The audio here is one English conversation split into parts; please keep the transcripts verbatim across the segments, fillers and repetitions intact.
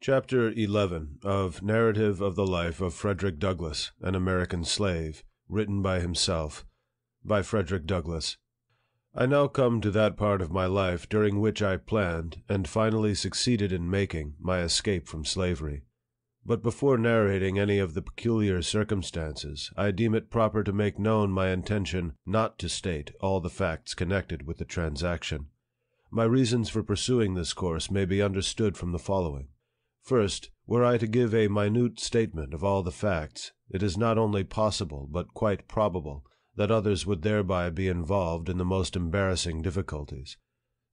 Chapter eleven of Narrative of the Life of Frederick Douglass, an American Slave, written by himself, by Frederick Douglass. I now come to that part of my life during which I planned, and finally succeeded in making, my escape from slavery. But before narrating any of the peculiar circumstances, I deem it proper to make known my intention not to state all the facts connected with the transaction. My reasons for pursuing this course may be understood from the following. First, were I to give a minute statement of all the facts, it is not only possible, but quite probable, that others would thereby be involved in the most embarrassing difficulties.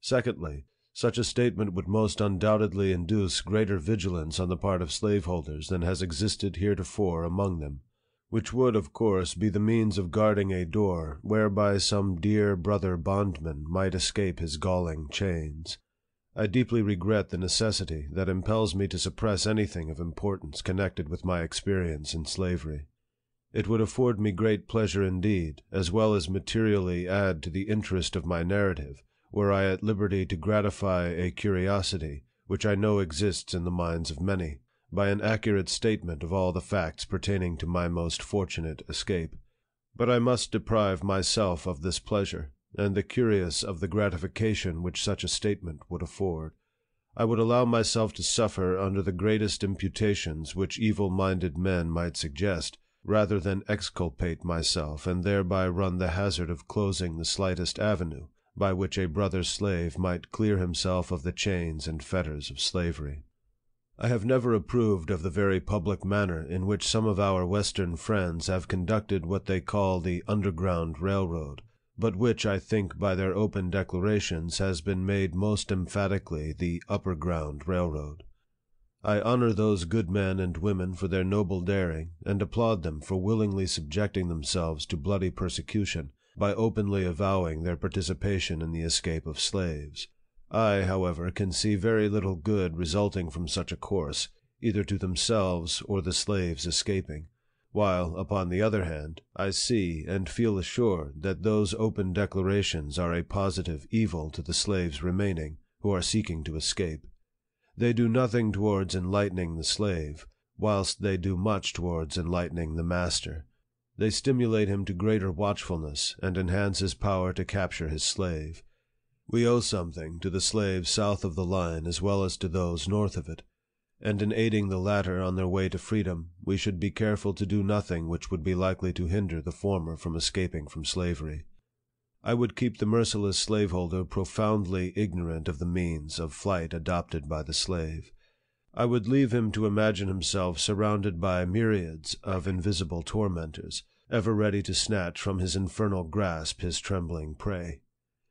Secondly, such a statement would most undoubtedly induce greater vigilance on the part of slaveholders than has existed heretofore among them, which would, of course, be the means of guarding a door whereby some dear brother bondman might escape his galling chains. I deeply regret the necessity that impels me to suppress anything of importance connected with my experience in slavery. It would afford me great pleasure indeed, as well as materially add to the interest of my narrative, were I at liberty to gratify a curiosity, which I know exists in the minds of many, by an accurate statement of all the facts pertaining to my most fortunate escape. But I must deprive myself of this pleasure, and the curious of the gratification which such a statement would afford. I would allow myself to suffer under the greatest imputations which evil-minded men might suggest, rather than exculpate myself and thereby run the hazard of closing the slightest avenue by which a brother slave might clear himself of the chains and fetters of slavery. I have never approved of the very public manner in which some of our Western friends have conducted what they call the Underground Railroad, but which I think by their open declarations has been made most emphatically the Upper Ground Railroad. I honor those good men and women for their noble daring, and applaud them for willingly subjecting themselves to bloody persecution by openly avowing their participation in the escape of slaves. I, however, can see very little good resulting from such a course, either to themselves or the slaves escaping, while, upon the other hand, I see and feel assured that those open declarations are a positive evil to the slaves remaining, who are seeking to escape. They do nothing towards enlightening the slave, whilst they do much towards enlightening the master. They stimulate him to greater watchfulness, and enhance his power to capture his slave. We owe something to the slaves south of the line as well as to those north of it, and in aiding the latter on their way to freedom, we should be careful to do nothing which would be likely to hinder the former from escaping from slavery. I would keep the merciless slaveholder profoundly ignorant of the means of flight adopted by the slave. I would leave him to imagine himself surrounded by myriads of invisible tormentors, ever ready to snatch from his infernal grasp his trembling prey.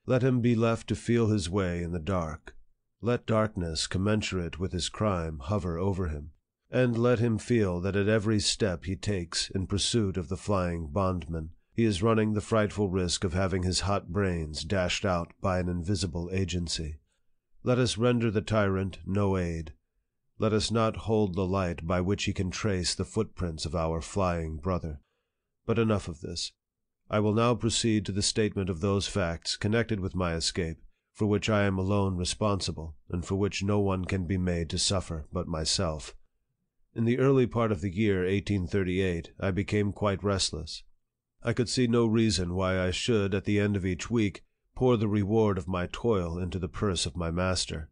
Let him be left to feel his way in the dark. Let darkness commensurate with his crime hover over him, and let him feel that at every step he takes in pursuit of the flying bondman, he is running the frightful risk of having his hot brains dashed out by an invisible agency. Let us render the tyrant no aid. Let us not hold the light by which he can trace the footprints of our flying brother. But enough of this. I will now proceed to the statement of those facts connected with my escape, for which I am alone responsible, and for which no one can be made to suffer but myself. In the early part of the year eighteen thirty-eight, I became quite restless. I could see no reason why I should, at the end of each week, pour the reward of my toil into the purse of my master.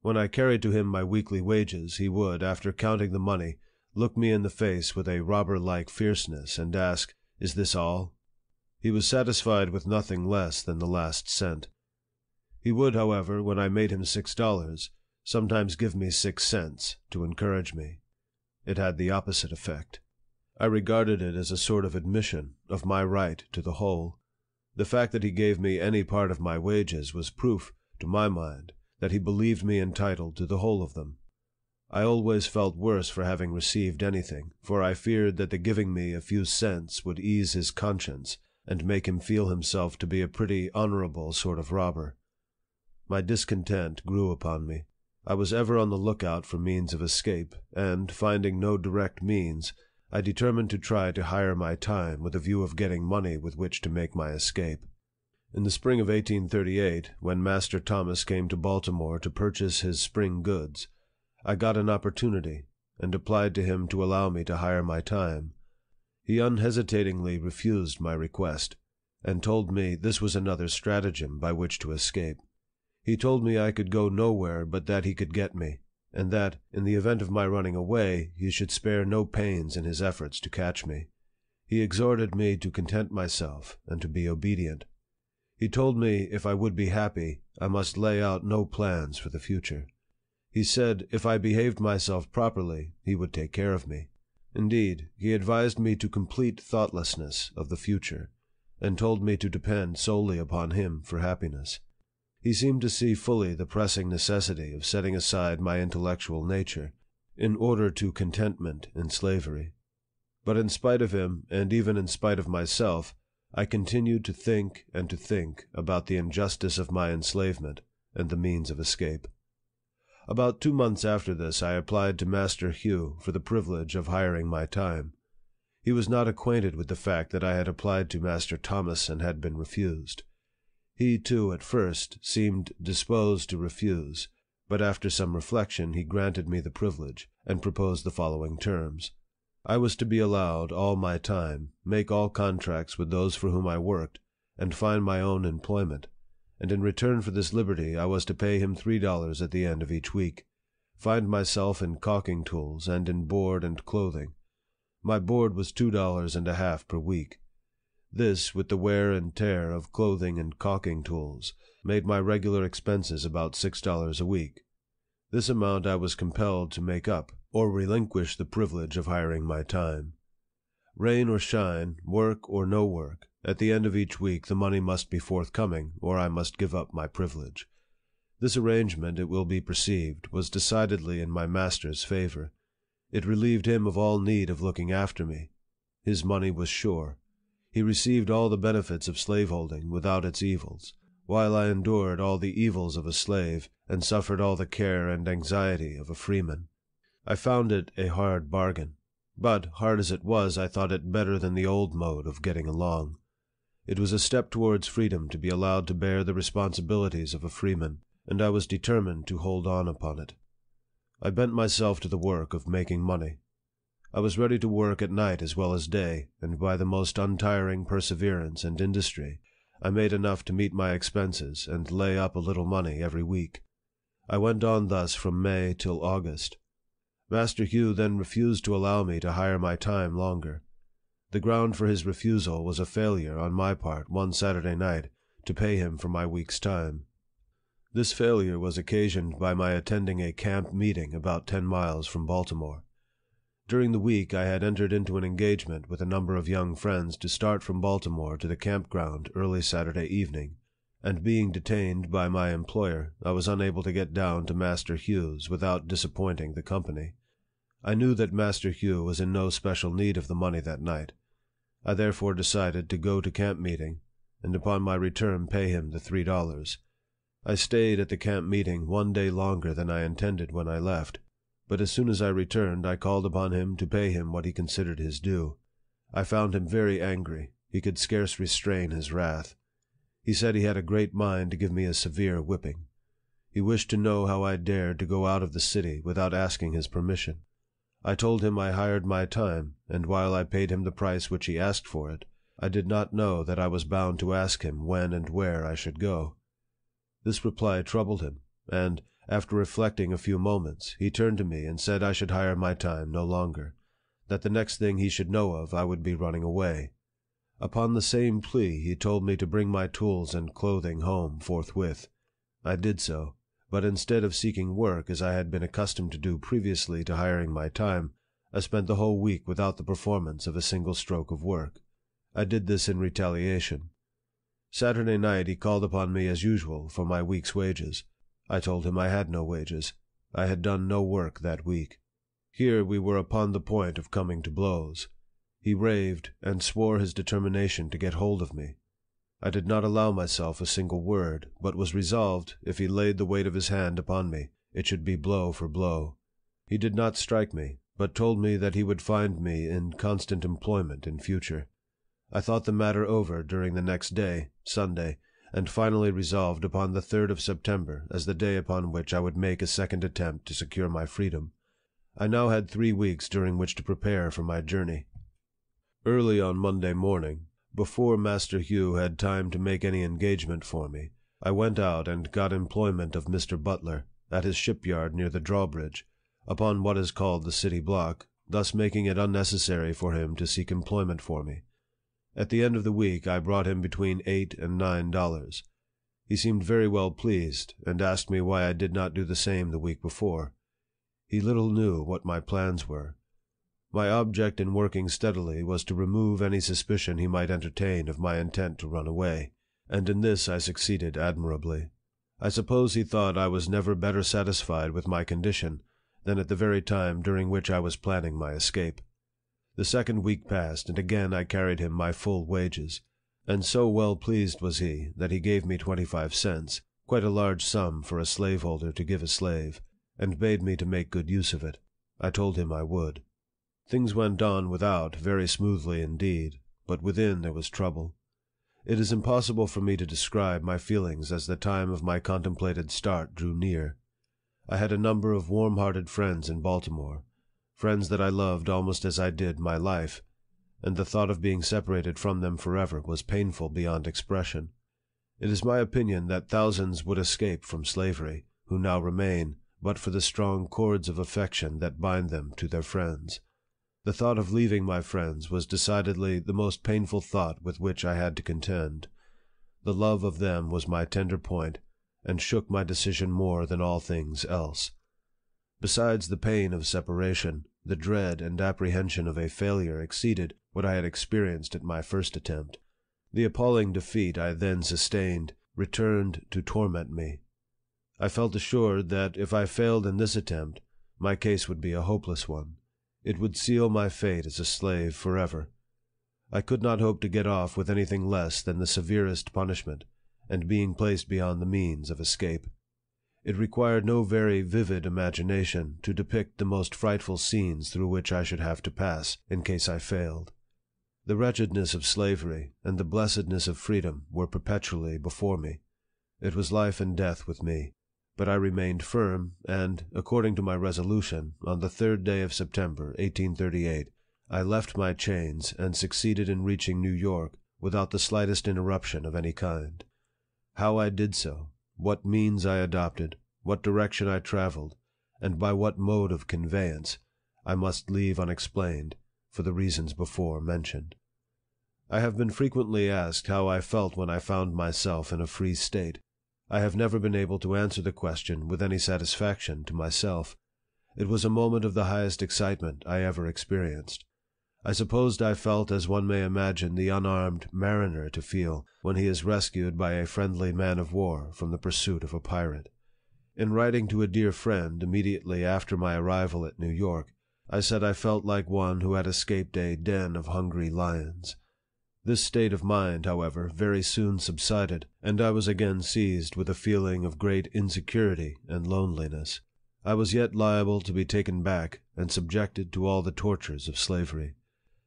When I carried to him my weekly wages, he would, after counting the money, look me in the face with a robber-like fierceness, and ask, "Is this all?" He was satisfied with nothing less than the last cent. He would, however, when I made him six dollars, sometimes give me six cents to encourage me. It had the opposite effect. I regarded it as a sort of admission of my right to the whole. The fact that he gave me any part of my wages was proof, to my mind, that he believed me entitled to the whole of them. I always felt worse for having received anything, for I feared that the giving me a few cents would ease his conscience and make him feel himself to be a pretty honorable sort of robber. My discontent grew upon me. I was ever on the lookout for means of escape, and, finding no direct means, I determined to try to hire my time with a view of getting money with which to make my escape. In the spring of eighteen thirty-eight, when Master Thomas came to Baltimore to purchase his spring goods, I got an opportunity, and applied to him to allow me to hire my time. He unhesitatingly refused my request, and told me this was another stratagem by which to escape. He told me I could go nowhere but that he could get me, and that, in the event of my running away, he should spare no pains in his efforts to catch me. He exhorted me to content myself, and to be obedient. He told me if I would be happy, I must lay out no plans for the future. He said if I behaved myself properly, he would take care of me. Indeed, he advised me to complete thoughtlessness of the future, and told me to depend solely upon him for happiness. He seemed to see fully the pressing necessity of setting aside my intellectual nature, in order to contentment in slavery. But in spite of him, and even in spite of myself, I continued to think and to think about the injustice of my enslavement and the means of escape. About two months after this I applied to Master Hugh for the privilege of hiring my time. He was not acquainted with the fact that I had applied to Master Thomas and had been refused. He, too, at first, seemed disposed to refuse, but after some reflection he granted me the privilege, and proposed the following terms. I was to be allowed all my time, make all contracts with those for whom I worked, and find my own employment, and in return for this liberty I was to pay him three dollars at the end of each week, find myself in caulking tools and in board and clothing. My board was two dollars and a half per week. This, with the wear and tear of clothing and caulking tools, made my regular expenses about six dollars a week. This amount I was compelled to make up, or relinquish the privilege of hiring my time. Rain or shine, work or no work, at the end of each week the money must be forthcoming, or I must give up my privilege. This arrangement, it will be perceived, was decidedly in my master's favor. It relieved him of all need of looking after me. His money was sure. He received all the benefits of slaveholding without its evils, while I endured all the evils of a slave, and suffered all the care and anxiety of a freeman. I found it a hard bargain, but, hard as it was, I thought it better than the old mode of getting along. It was a step towards freedom to be allowed to bear the responsibilities of a freeman, and I was determined to hold on upon it. I bent myself to the work of making money. I was ready to work at night as well as day, and by the most untiring perseverance and industry, I made enough to meet my expenses and lay up a little money every week. I went on thus from May till August. Master Hugh then refused to allow me to hire my time longer. The ground for his refusal was a failure on my part one Saturday night to pay him for my week's time. This failure was occasioned by my attending a camp meeting about ten miles from Baltimore. During the week I had entered into an engagement with a number of young friends to start from Baltimore to the campground early Saturday evening, and being detained by my employer, I was unable to get down to Master Hugh's without disappointing the company. I knew that Master Hugh was in no special need of the money that night. I therefore decided to go to camp meeting, and upon my return pay him the three dollars. I stayed at the camp meeting one day longer than I intended when I left, but as soon as I returned I called upon him to pay him what he considered his due. I found him very angry. He could scarce restrain his wrath. He said he had a great mind to give me a severe whipping. He wished to know how I dared to go out of the city without asking his permission. I told him I hired my time, and while I paid him the price which he asked for it, I did not know that I was bound to ask him when and where I should go. This reply troubled him, and, after reflecting a few moments, he turned to me and said I should hire my time no longer, that the next thing he should know of I would be running away. Upon the same plea he told me to bring my tools and clothing home forthwith. I did so, but instead of seeking work as I had been accustomed to do previously to hiring my time, I spent the whole week without the performance of a single stroke of work. I did this in retaliation. Saturday night he called upon me as usual for my week's wages. I told him I had no wages. I had done no work that week. Here we were upon the point of coming to blows. He raved, and swore his determination to get hold of me. I did not allow myself a single word, but was resolved, if he laid the weight of his hand upon me, it should be blow for blow. He did not strike me, but told me that he would find me in constant employment in future. I thought the matter over during the next day, Sunday, and finally resolved upon the third of September as the day upon which I would make a second attempt to secure my freedom. I now had three weeks during which to prepare for my journey. Early on Monday morning, before Master Hugh had time to make any engagement for me, I went out and got employment of Mister Butler, at his shipyard near the drawbridge, upon what is called the city block, thus making it unnecessary for him to seek employment for me. At the end of the week I brought him between eight and nine dollars. He seemed very well pleased, and asked me why I did not do the same the week before. He little knew what my plans were. My object in working steadily was to remove any suspicion he might entertain of my intent to run away, and in this I succeeded admirably. I suppose he thought I was never better satisfied with my condition than at the very time during which I was planning my escape. The second week passed, and again I carried him my full wages, and so well pleased was he that he gave me twenty-five cents, quite a large sum for a slaveholder to give a slave, and bade me to make good use of it. I told him I would. Things went on without very smoothly indeed, but within there was trouble. It is impossible for me to describe my feelings as the time of my contemplated start drew near. I had a number of warm-hearted friends in Baltimore, friends that I loved almost as I did my life, and the thought of being separated from them forever was painful beyond expression. It is my opinion that thousands would escape from slavery, who now remain, but for the strong cords of affection that bind them to their friends. The thought of leaving my friends was decidedly the most painful thought with which I had to contend. The love of them was my tender point, and shook my decision more than all things else. Besides the pain of separation, the dread and apprehension of a failure exceeded what I had experienced at my first attempt. The appalling defeat I then sustained returned to torment me. I felt assured that, if I failed in this attempt, my case would be a hopeless one. It would seal my fate as a slave forever. I could not hope to get off with anything less than the severest punishment, and being placed beyond the means of escape. It required no very vivid imagination to depict the most frightful scenes through which I should have to pass in case I failed. The wretchedness of slavery and the blessedness of freedom were perpetually before me. It was life and death with me. But I remained firm, and, according to my resolution, on the third day of September, eighteen thirty-eight, I left my chains and succeeded in reaching New York without the slightest interruption of any kind. How I did so, what means I adopted, what direction I traveled, and by what mode of conveyance, I must leave unexplained, for the reasons before mentioned. I have been frequently asked how I felt when I found myself in a free state. I have never been able to answer the question with any satisfaction to myself. It was a moment of the highest excitement I ever experienced. I supposed I felt as one may imagine the unarmed mariner to feel when he is rescued by a friendly man of war from the pursuit of a pirate. In writing to a dear friend immediately after my arrival at New York, I said I felt like one who had escaped a den of hungry lions. This state of mind, however, very soon subsided, and I was again seized with a feeling of great insecurity and loneliness. I was yet liable to be taken back and subjected to all the tortures of slavery.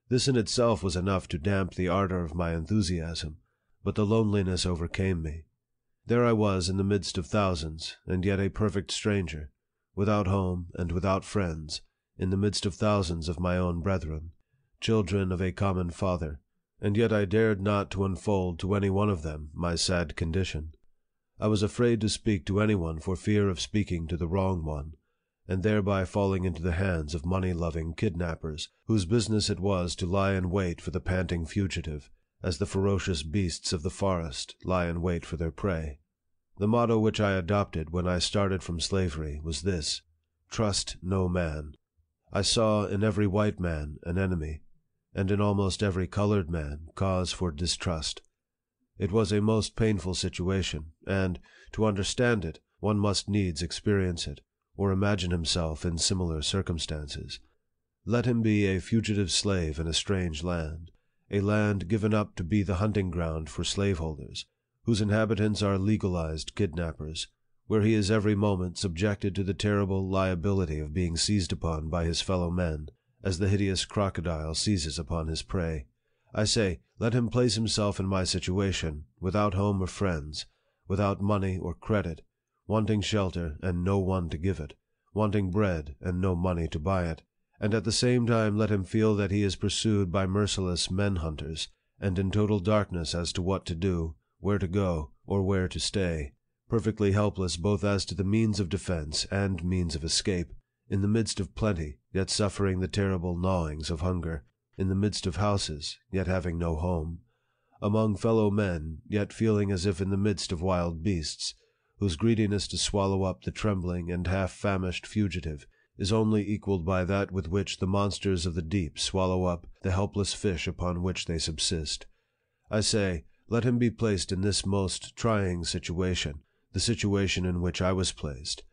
This in itself was enough to damp the ardor of my enthusiasm, but the loneliness overcame me. There I was in the midst of thousands, and yet a perfect stranger, without home and without friends, in the midst of thousands of my own brethren, children of a common father, and yet I dared not to unfold to any one of them my sad condition. I was afraid to speak to any one for fear of speaking to the wrong one, and thereby falling into the hands of money-loving kidnappers, whose business it was to lie in wait for the panting fugitive, as the ferocious beasts of the forest lie in wait for their prey. The motto which I adopted when I started from slavery was this: trust no man. I saw in every white man an enemy, and in almost every colored man cause for distrust. It was a most painful situation, and, to understand it, one must needs experience it, or imagine himself in similar circumstances. Let him be a fugitive slave in a strange land, a land given up to be the hunting ground for slaveholders, whose inhabitants are legalized kidnappers, where he is every moment subjected to the terrible liability of being seized upon by his fellow men, as the hideous crocodile seizes upon his prey, I say, let him place himself in my situation, without home or friends, without money or credit, wanting shelter and no one to give it, wanting bread and no money to buy it, and at the same time let him feel that he is pursued by merciless men-hunters, and in total darkness as to what to do, where to go, or where to stay, perfectly helpless both as to the means of defense and means of escape, in the midst of plenty, yet suffering the terrible gnawings of hunger, in the midst of houses, yet having no home, among fellow men, yet feeling as if in the midst of wild beasts, whose greediness to swallow up the trembling and half-famished fugitive is only equalled by that with which the monsters of the deep swallow up the helpless fish upon which they subsist. I say, let him be placed in this most trying situation, the situation in which I was placed.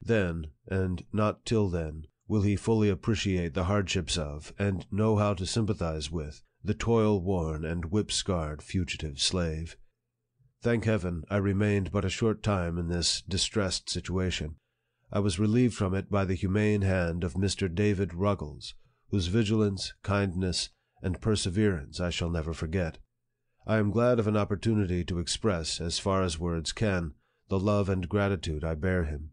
Then, and not till then, will he fully appreciate the hardships of, and know how to sympathize with, the toil-worn and whip-scarred fugitive slave. Thank heaven, I remained but a short time in this distressed situation. I was relieved from it by the humane hand of Mister David Ruggles, whose vigilance, kindness, and perseverance I shall never forget. I am glad of an opportunity to express, as far as words can, the love and gratitude I bear him.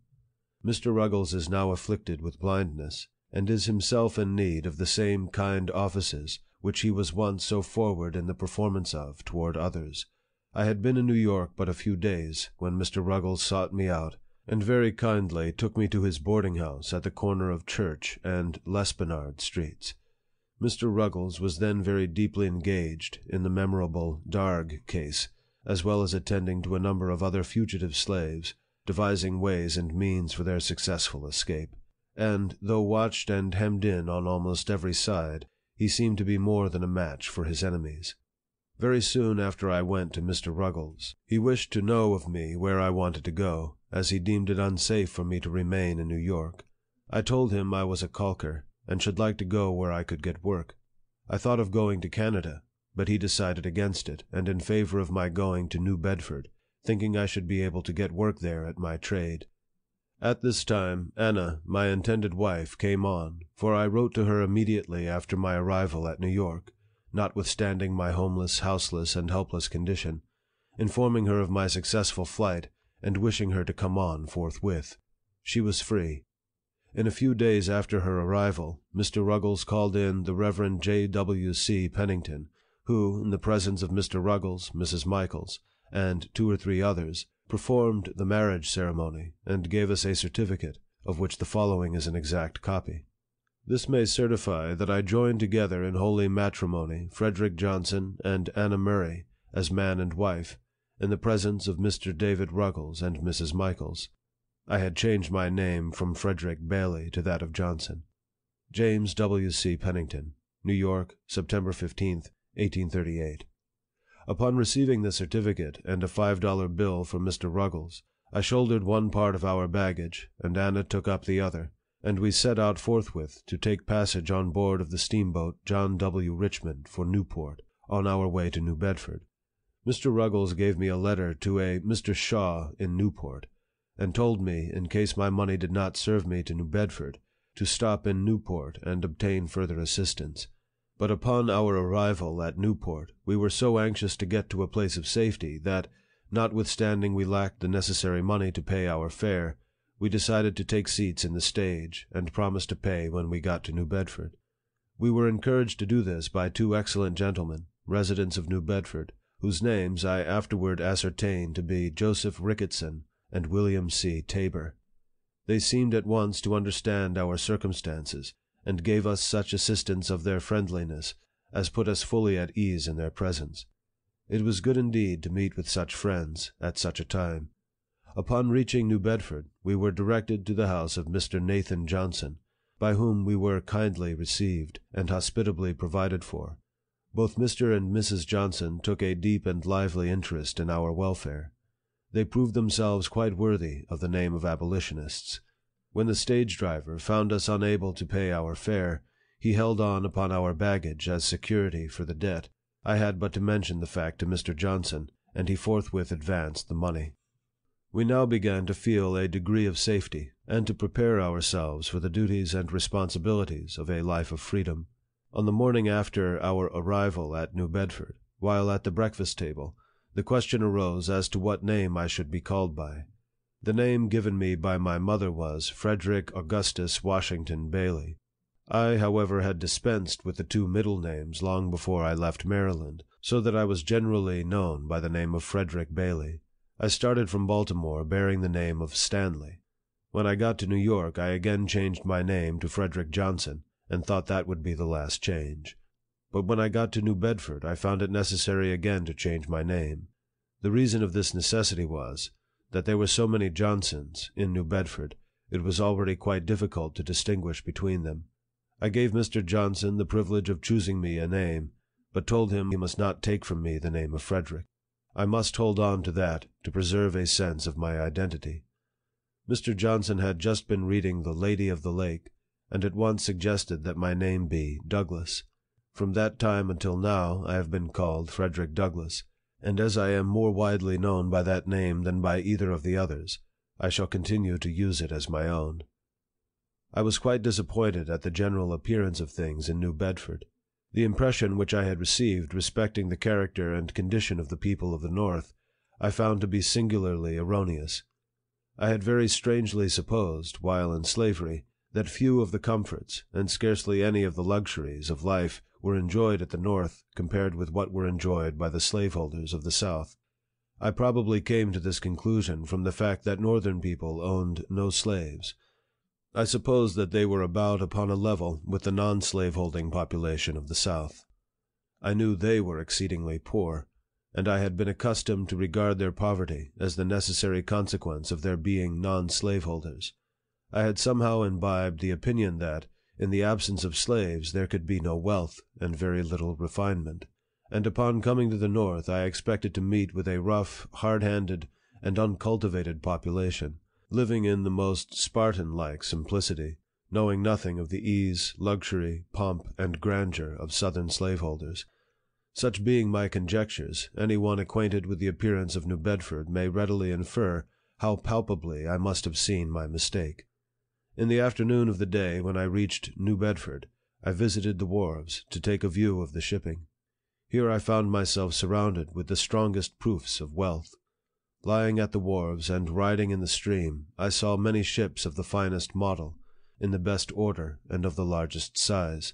Mister Ruggles is now afflicted with blindness, and is himself in need of the same kind offices which he was once so forward in the performance of toward others. I had been in New York but a few days when Mister Ruggles sought me out, and very kindly took me to his boarding-house at the corner of Church and Lespinard streets. Mister Ruggles was then very deeply engaged in the memorable Darg case, as well as attending to a number of other fugitive slaves, devising ways and means for their successful escape. And, though watched and hemmed in on almost every side, he seemed to be more than a match for his enemies. Very soon after I went to Mister Ruggles, he wished to know of me where I wanted to go, as he deemed it unsafe for me to remain in New York. I told him I was a calker, and should like to go where I could get work. I thought of going to Canada, but he decided against it, and in favor of my going to New Bedford, thinking I should be able to get work there at my trade. At this time, Anna, my intended wife, came on, for I wrote to her immediately after my arrival at New York, notwithstanding my homeless, houseless, and helpless condition, informing her of my successful flight, and wishing her to come on forthwith. She was free. In a few days after her arrival, Mister Ruggles called in the Reverend J. W. C. Pennington, who, in the presence of Mister Ruggles, Missus Michaels, and two or three others, performed the marriage ceremony, and gave us a certificate, of which the following is an exact copy. This may certify that I joined together in holy matrimony Frederick Johnson and Anna Murray, as man and wife, in the presence of Mister David Ruggles and Missus Michaels. I had changed my name from Frederick Bailey to that of Johnson. James W. C. Pennington, New York, September fifteenth, eighteen thirty-eight. Upon receiving the certificate and a five-dollar bill from Mister Ruggles, I shouldered one part of our baggage, and Anna took up the other, and we set out forthwith to take passage on board of the steamboat John W. Richmond for Newport, on our way to New Bedford. Mister Ruggles gave me a letter to a Mister Shaw in Newport, and told me, in case my money did not serve me to New Bedford, to stop in Newport and obtain further assistance. But upon our arrival at Newport, we were so anxious to get to a place of safety that, notwithstanding we lacked the necessary money to pay our fare, we decided to take seats in the stage, and promised to pay when we got to New Bedford. We were encouraged to do this by two excellent gentlemen, residents of New Bedford, whose names I afterward ascertained to be Joseph Ricketson and William C. Tabor. They seemed at once to understand our circumstances, and gave us such assistance of their friendliness as put us fully at ease in their presence. It was good indeed to meet with such friends at such a time. Upon reaching New Bedford, we were directed to the house of Mister Nathan Johnson, by whom we were kindly received and hospitably provided for. Both Mister and Missus Johnson took a deep and lively interest in our welfare. They proved themselves quite worthy of the name of abolitionists. When the stage-driver found us unable to pay our fare, he held on upon our baggage as security for the debt. I had but to mention the fact to Mister Johnson, and he forthwith advanced the money. We now began to feel a degree of safety, and to prepare ourselves for the duties and responsibilities of a life of freedom. On the morning after our arrival at New Bedford, while at the breakfast table, the question arose as to what name I should be called by. The name given me by my mother was Frederick Augustus Washington Bailey. I, however, had dispensed with the two middle names long before I left Maryland, so that I was generally known by the name of Frederick Bailey. I started from Baltimore bearing the name of Stanley. When I got to New York, I again changed my name to Frederick Johnson, and thought that would be the last change. But when I got to New Bedford, I found it necessary again to change my name. The reason of this necessity was that there were so many Johnsons in New Bedford, it was already quite difficult to distinguish between them. I gave Mister Johnson the privilege of choosing me a name, but told him he must not take from me the name of Frederick. I must hold on to that to preserve a sense of my identity. Mister Johnson had just been reading The Lady of the Lake, and at once suggested that my name be Douglass. From that time until now I have been called Frederick Douglass, and as I am more widely known by that name than by either of the others, I shall continue to use it as my own. I was quite disappointed at the general appearance of things in New Bedford. The impression which I had received respecting the character and condition of the people of the North I found to be singularly erroneous. I had very strangely supposed, while in slavery, that few of the comforts, and scarcely any of the luxuries of life, were enjoyed at the North compared with what were enjoyed by the slaveholders of the South. I probably came to this conclusion from the fact that Northern people owned no slaves. I supposed that they were about upon a level with the non-slaveholding population of the South. I knew they were exceedingly poor, and I had been accustomed to regard their poverty as the necessary consequence of their being non-slaveholders. I had somehow imbibed the opinion that, in the absence of slaves, there could be no wealth and very little refinement, and upon coming to the North I expected to meet with a rough, hard-handed, and uncultivated population, living in the most Spartan-like simplicity, knowing nothing of the ease, luxury, pomp, and grandeur of Southern slaveholders. Such being my conjectures, any one acquainted with the appearance of New Bedford may readily infer how palpably I must have seen my mistake. In the afternoon of the day when I reached New Bedford, I visited the wharves to take a view of the shipping. Here I found myself surrounded with the strongest proofs of wealth. Lying at the wharves and riding in the stream, I saw many ships of the finest model, in the best order and of the largest size.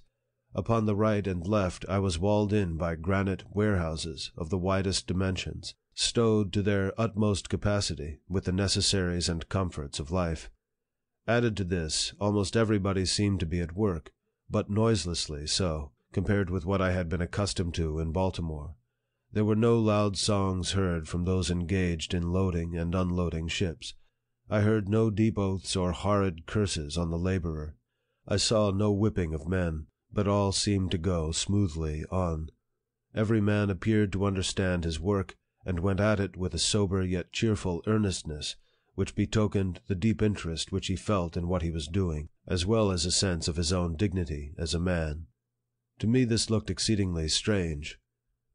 Upon the right and left I was walled in by granite warehouses of the widest dimensions, stowed to their utmost capacity with the necessaries and comforts of life. Added to this, almost everybody seemed to be at work, but noiselessly so, compared with what I had been accustomed to in Baltimore. There were no loud songs heard from those engaged in loading and unloading ships. I heard no deep oaths or horrid curses on the laborer. I saw no whipping of men, but all seemed to go smoothly on. Every man appeared to understand his work, and went at it with a sober yet cheerful earnestness, which betokened the deep interest which he felt in what he was doing, as well as a sense of his own dignity as a man. To me this looked exceedingly strange.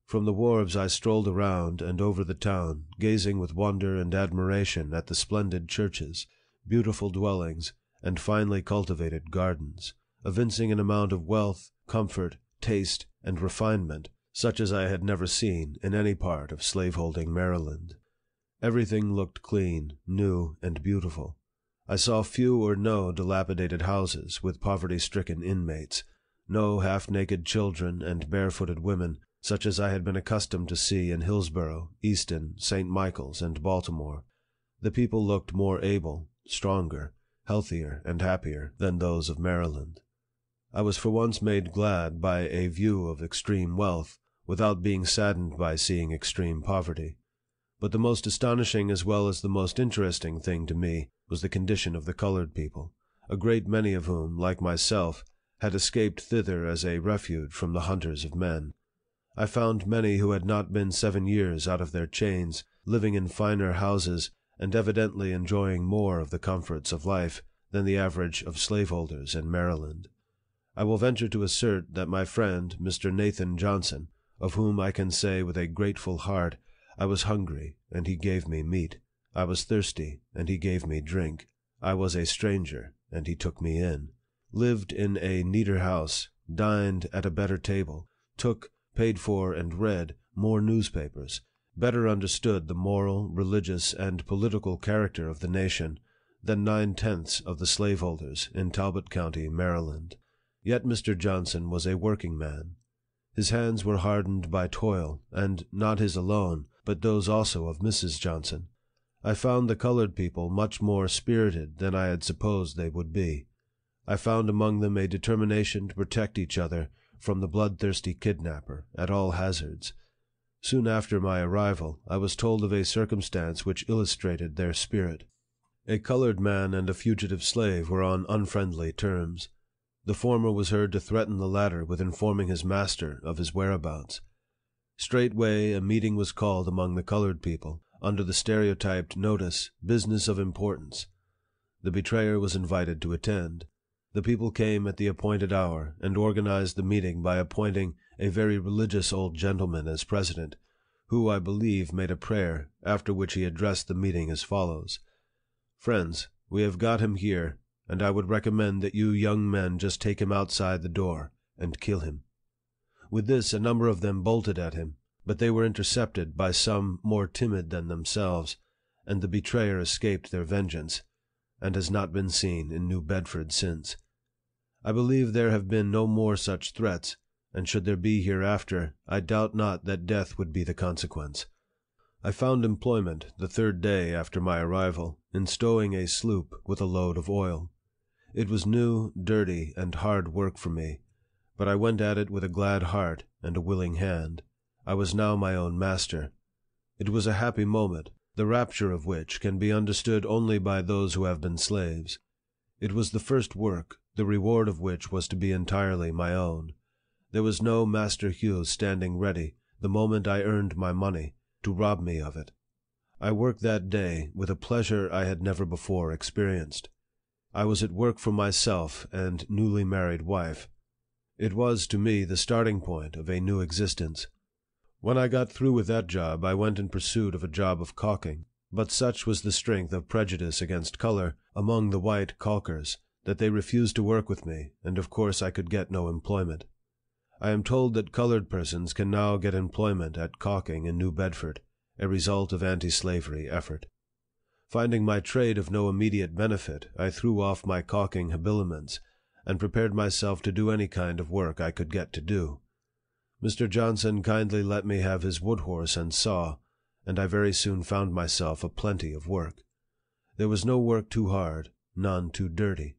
From the wharves I strolled around and over the town, gazing with wonder and admiration at the splendid churches, beautiful dwellings, and finely cultivated gardens, evincing an amount of wealth, comfort, taste, and refinement, such as I had never seen in any part of slaveholding Maryland. Everything looked clean, new, and beautiful. I saw few or no dilapidated houses with poverty-stricken inmates, no half-naked children and barefooted women, such as I had been accustomed to see in Hillsborough, Easton, Saint Michael's, and Baltimore. The people looked more able, stronger, healthier, and happier than those of Maryland. I was for once made glad by a view of extreme wealth, without being saddened by seeing extreme poverty. But the most astonishing as well as the most interesting thing to me was the condition of the colored people, a great many of whom, like myself, had escaped thither as a refuge from the hunters of men. I found many who had not been seven years out of their chains, living in finer houses, and evidently enjoying more of the comforts of life than the average of slaveholders in Maryland. I will venture to assert that my friend, Mister Nathan Johnson, of whom I can say with a grateful heart, I was hungry, and he gave me meat. I was thirsty, and he gave me drink. I was a stranger, and he took me in. Lived in a neater house, dined at a better table, took, paid for, and read more newspapers, better understood the moral, religious, and political character of the nation than nine-tenths of the slaveholders in Talbot County, Maryland. Yet Mister Johnson was a working man. His hands were hardened by toil, and not his alone, but those also of Missus Johnson. I found the colored people much more spirited than I had supposed they would be. I found among them a determination to protect each other from the bloodthirsty kidnapper at all hazards. Soon after my arrival, I was told of a circumstance which illustrated their spirit. A colored man and a fugitive slave were on unfriendly terms. The former was heard to threaten the latter with informing his master of his whereabouts. Straightway a meeting was called among the colored people, under the stereotyped notice, "Business of Importance." The betrayer was invited to attend. The people came at the appointed hour, and organized the meeting by appointing a very religious old gentleman as president, who, I believe, made a prayer, after which he addressed the meeting as follows: "Friends, we have got him here, and I would recommend that you young men just take him outside the door and kill him." With this, a number of them bolted at him, but they were intercepted by some more timid than themselves, and the betrayer escaped their vengeance, and has not been seen in New Bedford since. I believe there have been no more such threats, and should there be hereafter, I doubt not that death would be the consequence. I found employment, the third day after my arrival, in stowing a sloop with a load of oil. It was new, dirty, and hard work for me, but I went at it with a glad heart and a willing hand. I was now my own master. It was a happy moment, the rapture of which can be understood only by those who have been slaves. It was the first work, the reward of which was to be entirely my own. There was no Master Hugh standing ready, the moment I earned my money, to rob me of it. I worked that day with a pleasure I had never before experienced. I was at work for myself and newly married wife. It was to me the starting point of a new existence. When I got through with that job, I went in pursuit of a job of caulking, but such was the strength of prejudice against color among the white caulkers that they refused to work with me, and of course I could get no employment. I am told that colored persons can now get employment at caulking in New Bedford, a result of anti-slavery effort. Finding my trade of no immediate benefit, I threw off my caulking habiliments, and prepared myself to do any kind of work I could get to do. Mister Johnson kindly let me have his wood-horse and saw, and I very soon found myself a plenty of work. There was no work too hard, none too dirty.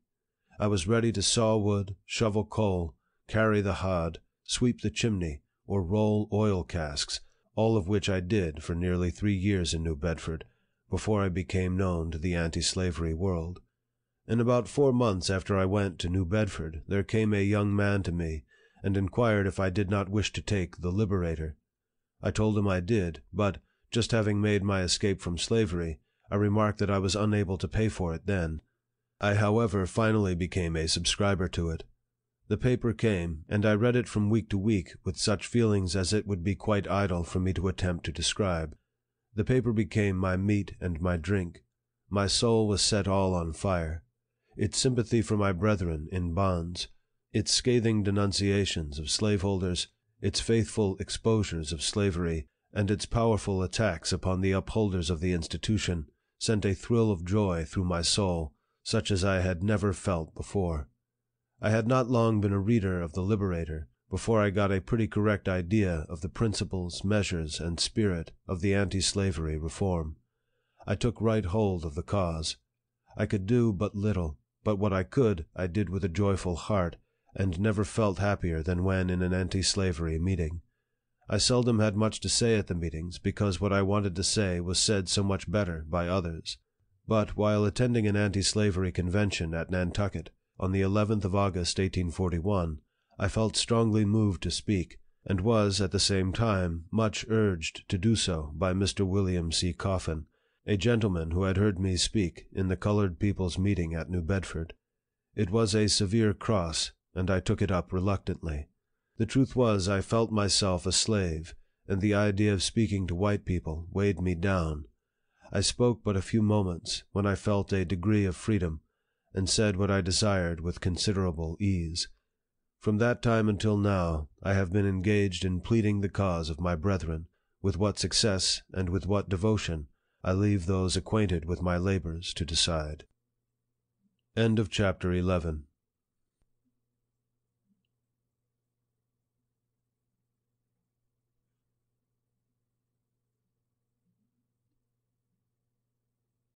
I was ready to saw wood, shovel coal, carry the hod, sweep the chimney, or roll oil casks, all of which I did for nearly three years in New Bedford, before I became known to the anti-slavery world. In about four months after I went to New Bedford, there came a young man to me, and inquired if I did not wish to take The Liberator. I told him I did, but, just having made my escape from slavery, I remarked that I was unable to pay for it then. I, however, finally became a subscriber to it. The paper came, and I read it from week to week with such feelings as it would be quite idle for me to attempt to describe. The paper became my meat and my drink. My soul was set all on fire. Its sympathy for my brethren in bonds, its scathing denunciations of slaveholders, its faithful exposures of slavery, and its powerful attacks upon the upholders of the institution, sent a thrill of joy through my soul, such as I had never felt before. I had not long been a reader of The Liberator before I got a pretty correct idea of the principles, measures, and spirit of the anti-slavery reform. I took right hold of the cause. I could do but little, but what I could I did with a joyful heart, and never felt happier than when in an anti-slavery meeting. I seldom had much to say at the meetings, because what I wanted to say was said so much better by others. But while attending an anti-slavery convention at Nantucket, on the eleventh of August, eighteen forty-one, I felt strongly moved to speak, and was, at the same time, much urged to do so by Mister William C. Coffin, a gentleman who had heard me speak in the colored people's meeting at New Bedford. It was a severe cross, and I took it up reluctantly. The truth was, I felt myself a slave, and the idea of speaking to white people weighed me down. I spoke but a few moments, when I felt a degree of freedom, and said what I desired with considerable ease. From that time until now, I have been engaged in pleading the cause of my brethren. With what success, and with what devotion, I leave those acquainted with my labors to decide. End of chapter eleven.